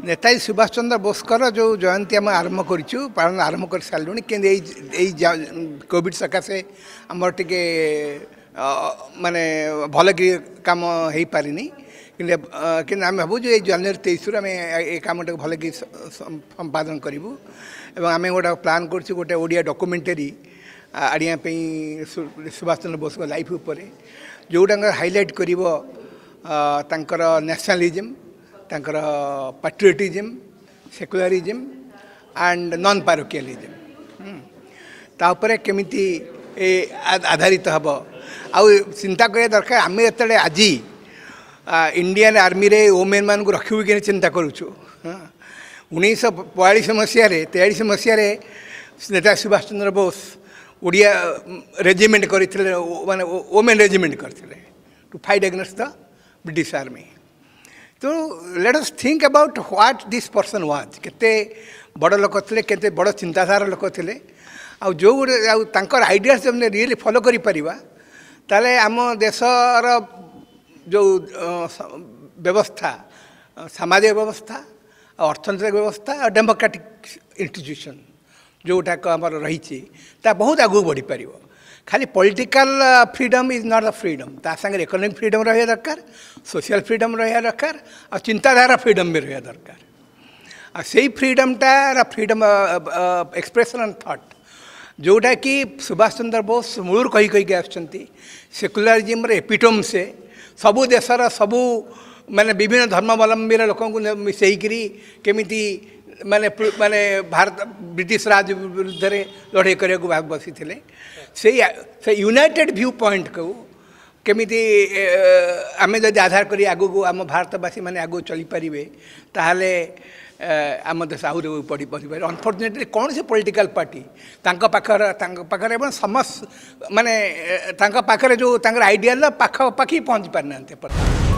नेताजी सुभाष चंद्र बोस जो जयंती आम आरंभ करूँ पालन आरंभ कर सारे कि कोविड सकाशे आमर टे माने भल कि कम हो पारिनी कि आम भाव जनवरी 23 रु आम ये कम भल कि संपादन करूँ आम गोटे प्लां करूँ गोटे ओडिया डॉक्यूमेंटरी आड़ापी सुभाष चंद्र बोस लाइफ उपर जोटा हाइलाइट कर नेशनलिज्म तंकर patriotism secularism and non parochialism तापर केमिति आधारित हम आउ चिंता करिया दरकार आम जो आज इंडियन आर्मी रे वोमेन मान को रखिबु कि चिंता करूछु 1942 मसीह 43 मसीह नेताजी सुभाष चंद्र बोस उड़िया रेजिमेंट करथिले माने वोमेन रेजिमेंट करथिले to fight against the British army. तो let us think about what this person was केते बड़ लोक थे केते बड़ चिंताधार लोक थे आउ जो आउर आइडियाज जब रियली फॉलो करी परिवा ताले आम देशर जो व्यवस्था सामाजिक व्यवस्था अर्थनैतिक व्यवस्था और डेमोक्रेटिक इंस्टीट्यूशन जोटाक आमर रही बहुत आगू बढ़ी पार। खाली political freedom is not the freedom ता संगे इकोनॉमिक फ्रीडम रहा दरकार सोशल फ्रीडम रहा दरकार और चिंताधारा फ्रीडम भी रहा दरकार आ से फ्रीडमटा फ्रीडम एक्सप्रेशन एंड थॉट जोटा कि सुभाष चंद्र बोस मूलर कही कहीकि आसुच्चंती सेक्युलरिज्म रे एपिटोम से सबु देशर सबु माने विभिन्न धर्मावलम्बी लोक मिसेकरी केमिति माने माने भारत ब्रिटिश राज विरुद्ध लड़े करने को भाग बसी से यूनाइटेड व्यू पॉइंट को केमिति आम जदि आधार करी आगू आम भारतवासी माने आगू चली पारे ताहले आम देश आहुरी बढ़ी पारे। अनफर्चुनेटली कौन से पॉलिटिकल पार्टी पाखर एवं समस्त माने पाखर जो आइडियाल पाखपाखी पहुँच पारिना।